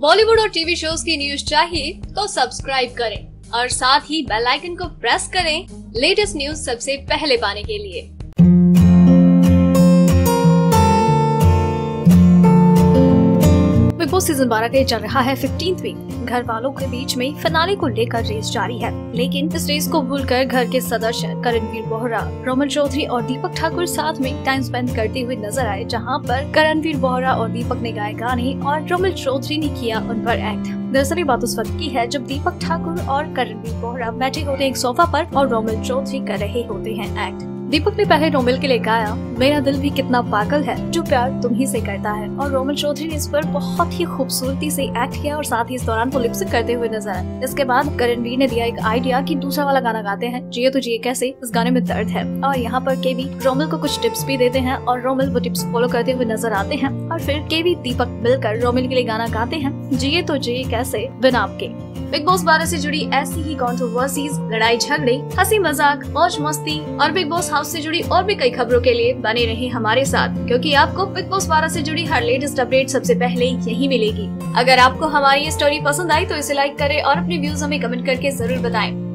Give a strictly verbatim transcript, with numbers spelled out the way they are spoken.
बॉलीवुड और TV shows की news चाहिए तो सब्सक्राइब करें और साथ ही बेल आइकन को प्रेस करें लेटेस्ट न्यूज सबसे पहले पाने के लिए। बिग बॉस सीजन बारह के चल रहा है फिफ्टींथ वीक। घर वालों के बीच में फिनाले को लेकर रेस जारी है, लेकिन इस रेस को भूलकर घर के सदस्य करणवीर बोहरा, रोमिल चौधरी और दीपक ठाकुर साथ में टाइम स्पेंड करते हुए नजर आए, जहां पर करणवीर बोहरा और दीपक ने गाए गाने और रोमिल चौधरी ने किया उन पर एक्ट। दरअसल बात उस वक्त की है जब दीपक ठाकुर और करणवीर बोहरा बैठे होते एक सोफा पर और रोमिल चौधरी कर रहे होते हैं एक्ट। दीपक ने पहले रोमिल के लिए गाया, मेरा दिल भी कितना पागल है जो प्यार तुम ही से करता है, और रोमिल चौधरी ने इस पर बहुत ही खूबसूरती से एक्ट किया और साथ ही इस दौरान वो लिपसिंग करते हुए नजर आए। इसके बाद करणवीर ने दिया एक आइडिया कि दूसरा वाला गाना गाते हैं, जिए तो जिए कैसे, इस गाने में दर्द है, और यहाँ पर केवी रोमिल को कुछ टिप्स भी देते हैं और रोमिल वो टिप्स फॉलो करते हुए नजर आते हैं, और फिर केवी दीपक मिलकर रोमिल के लिए गाना गाते हैं, जिए तो जिए कैसे बिना आपके। बिग बॉस बारह से जुड़ी ऐसी ही कंट्रोवर्सीज, लड़ाई झगड़े, हंसी मजाक, मौज मस्ती और बिग बॉस हाउस से जुड़ी और भी कई खबरों के लिए बने रहें हमारे साथ, क्योंकि आपको बिग बॉस बारह से जुड़ी हर लेटेस्ट अपडेट सबसे पहले यही मिलेगी। अगर आपको हमारी ये स्टोरी पसंद आई तो इसे लाइक करें और अपने व्यूज हमें कमेंट करके जरूर बताएं।